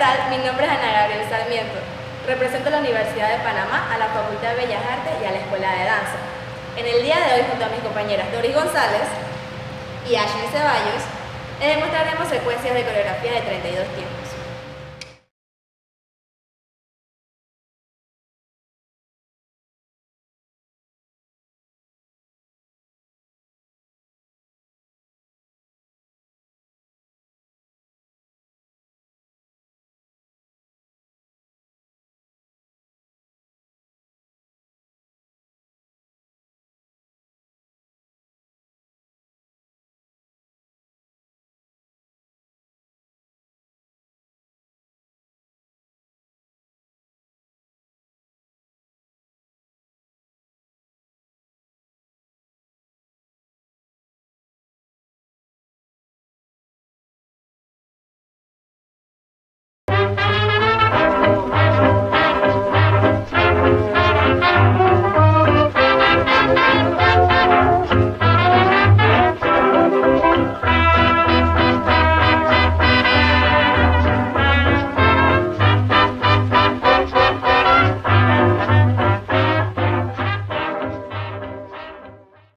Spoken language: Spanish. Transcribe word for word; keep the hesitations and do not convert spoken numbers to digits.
tal? Mi nombre es Ana Gabrielle Sarmiento. Represento a la Universidad de Panamá, a la Facultad de Bellas Artes y a la Escuela de Danza. En el día de hoy, junto a mis compañeras Doris González y Ashley Ceballos, les mostraremos secuencias de coreografía de treinta y dos tiempos.